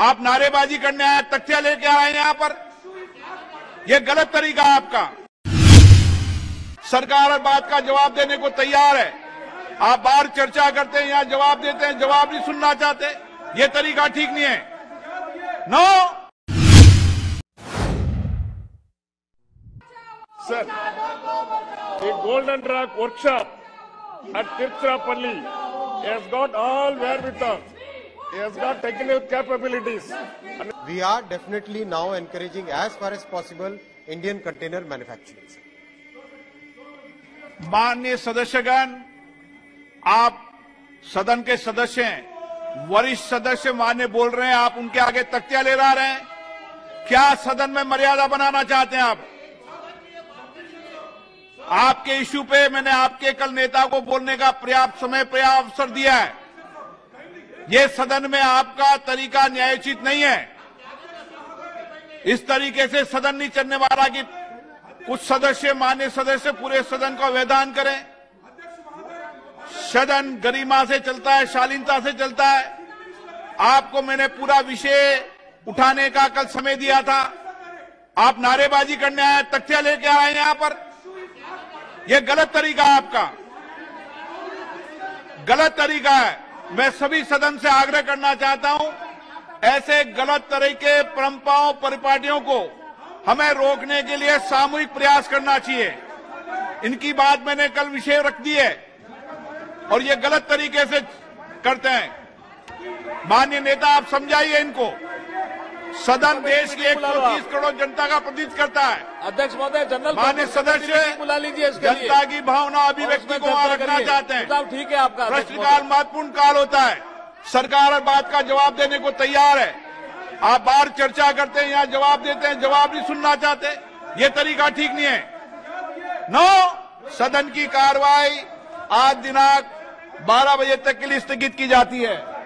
आप नारेबाजी करने आए, तख्तियां लेके आए यहाँ पर, यह गलत तरीका है आपका। सरकार हर बात का जवाब देने को तैयार है, आप बाहर चर्चा करते हैं, यहाँ जवाब देते हैं, जवाब नहीं सुनना चाहते, ये तरीका ठीक नहीं है। नो सर, एक golden drug workshop at Tiruchirappalli has got all wherewithal. He has got technical capabilities. We are definitely now encouraging as far as possible Indian container manufacturing. माननीय सदस्यगण, आप सदन के सदस्य हैं, वरिष्ठ सदस्य माननीय बोल रहे हैं, आप उनके आगे तख्तियां लहरा रहे हैं। क्या सदन में मर्यादा बनाना चाहते हैं आप? आपके इश्यू पे मैंने आपके कल नेता को बोलने का पर्याप्त समय, पर्याप्त अवसर दिया है। यह सदन में आपका तरीका न्यायोचित नहीं है, इस तरीके से सदन नहीं चलने वाला कि कुछ सदस्य, मान्य सदस्य पूरे सदन का वेधान करें। सदन गरिमा से चलता है, शालीनता से चलता है। आपको मैंने पूरा विषय उठाने का कल समय दिया था, आप नारेबाजी करने आए, तख्तियां लेके आए यहाँ पर, यह गलत तरीका है आपका, गलत तरीका है। मैं सभी सदन से आग्रह करना चाहता हूं, ऐसे गलत तरीके परंपराओं, परिपाटियों को हमें रोकने के लिए सामूहिक प्रयास करना चाहिए। इनकी बात मैंने कल विषय रख दी है और ये गलत तरीके से करते हैं। माननीय नेता, आप समझाइए इनको। सदन देश की 130 करोड़ जनता का प्रतिनिधित्व करता है। अध्यक्ष महोदय, जनरल मान्य सदस्य बुला लीजिए, जनता की भावना अभिव्यक्ति को वहां रखना चाहते हैं, ठीक है आपका। प्रश्नकाल महत्वपूर्ण काल होता है, सरकार हर बात का जवाब देने को तैयार है, आप बाहर चर्चा करते हैं, यहाँ जवाब देते हैं, जवाब नहीं सुनना चाहते, ये तरीका ठीक नहीं है। नो सदन की कार्रवाई आज दिनांक 12 बजे तक के लिए स्थगित की जाती है।